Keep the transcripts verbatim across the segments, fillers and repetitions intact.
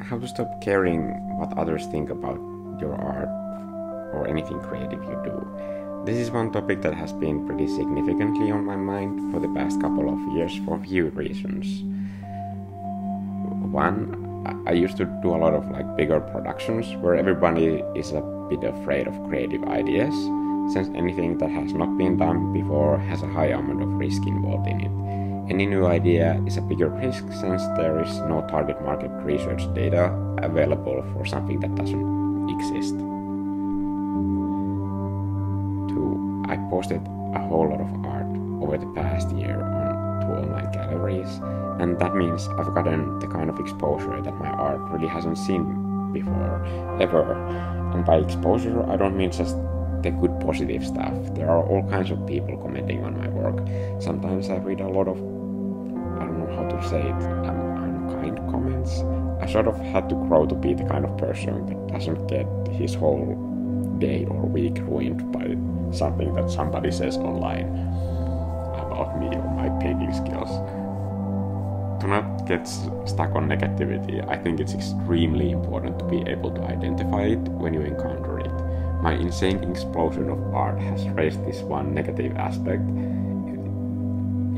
How to stop caring what others think about your art or anything creative you do. This is one topic that has been pretty significantly on my mind for the past couple of years for a few reasons. One, I used to do a lot of like bigger productions where everybody is a bit afraid of creative ideas, since anything that has not been done before has a high amount of risk involved in it. Any new idea is a bigger risk since there is no target market research data available for something that doesn't exist. Two, I posted a whole lot of art over the past year on two online galleries, and that means I've gotten the kind of exposure that my art really hasn't seen before, ever. And by exposure, I don't mean just the good positive stuff. There are all kinds of people commenting on my work. Sometimes I read a lot of, I don't know how to say it, um, unkind comments. I sort of had to grow to be the kind of person that doesn't get his whole day or week ruined by something that somebody says online about me or my painting skills. To not get stuck on negativity, I think it's extremely important to be able to identify it when you encounter it. My insane explosion of art has raised this one negative aspect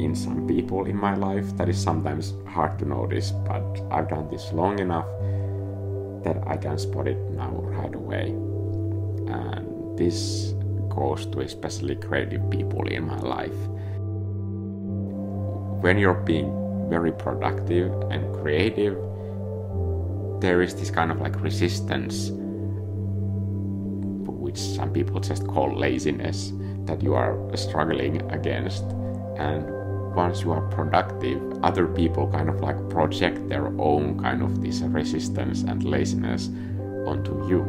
in some people in my life that is sometimes hard to notice, but I've done this long enough that I can spot it now right away. And this goes to especially creative people in my life. When you're being very productive and creative, there is this kind of like resistance, which some people just call laziness, that you are struggling against. And once you are productive, other people kind of like project their own kind of this resistance and laziness onto you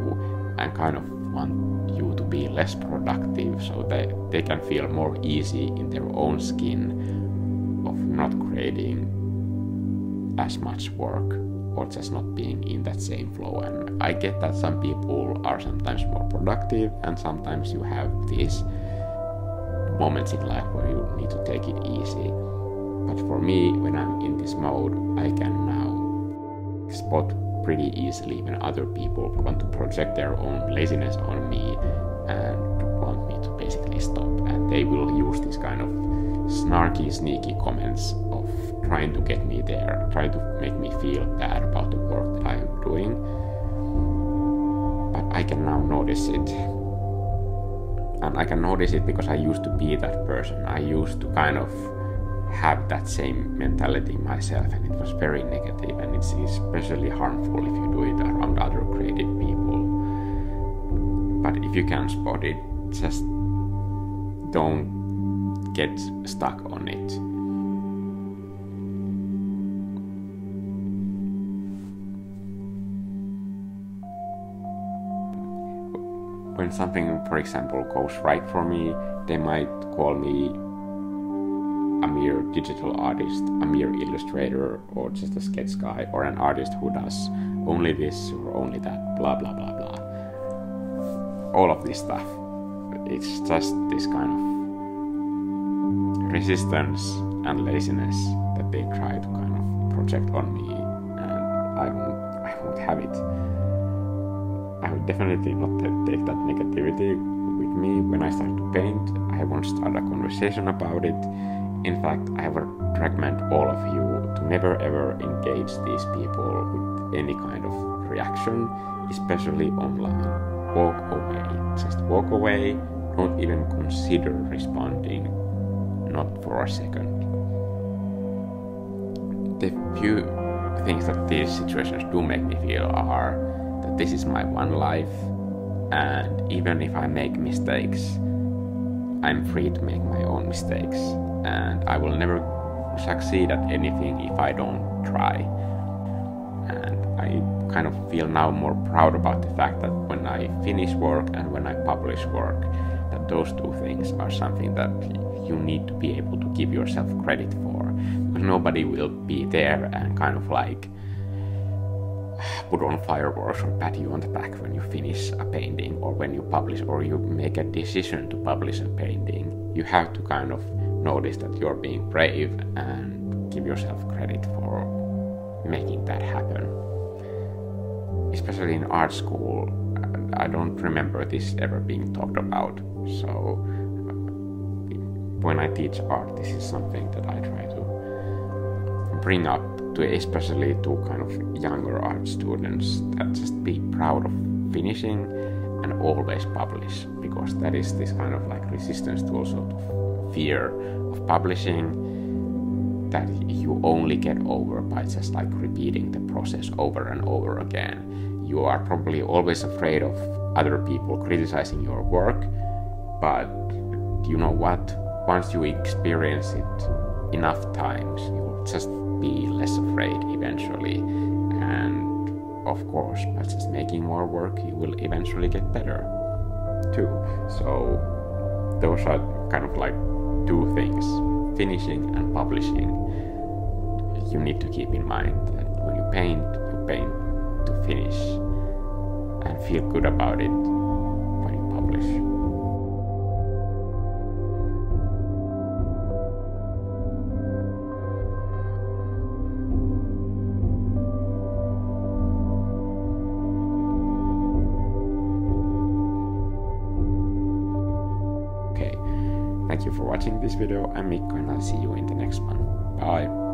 and kind of want you to be less productive so that they can feel more easy in their own skin of not creating as much work or just not being in that same flow. And I get that some people are sometimes more productive and sometimes you have these moments in life where you need to take it easy. But for me, when I'm in this mode, I can now spot pretty easily when other people want to project their own laziness on me and want me to basically stop. And they will use this kind of snarky, sneaky comments of trying to get me there, trying to make me feel bad about the work that I am doing. But I can now notice it. And I can notice it because I used to be that person. I used to kind of have that same mentality myself, and it was very negative, and it's especially harmful if you do it around other creative people. But if you can spot it, just don't get stuck on it. When something, for example, goes right for me, they might call me a mere digital artist, a mere illustrator, or just a sketch guy, or an artist who does only this or only that, blah blah blah blah. All of this stuff. It's just this kind of resistance and laziness that they try to kind of project on me, and I won't, I won't have it. I will definitely not take that negativity with me when I start to paint. I won't start a conversation about it. In fact, I would recommend all of you to never ever engage these people with any kind of reaction, especially online. Walk away. Just walk away. Don't even consider responding. Not for a second. The few things that these situations do make me feel are that this is my one life, and even if I make mistakes, I'm free to make my own mistakes, and I will never succeed at anything if I don't try. And I kind of feel now more proud about the fact that when I finish work and when I publish work, that those two things are something that you need to be able to give yourself credit for, because nobody will be there and kind of like put on fireworks or pat you on the back when you finish a painting, or when you publish or you make a decision to publish a painting. You have to kind of notice that you're being brave and give yourself credit for making that happen. Especially in art school, I don't remember this ever being talked about, so when I teach art, this is something that I try to bring up to, especially to kind of younger art students, that just be proud of finishing and always publish, because that is this kind of like resistance to also to fear of publishing that you only get over by just like repeating the process over and over again. You are probably always afraid of other people criticizing your work, but you know what? Once you experience it enough times, you'll just be less afraid eventually. And of course, by just making more work, you will eventually get better too. So those are kind of like two things, finishing and publishing. You need to keep in mind that when you paint, you paint to finish and feel good about it when you publish. Thank you for watching this video. I'm Mikko, and I'll see you in the next one. Bye!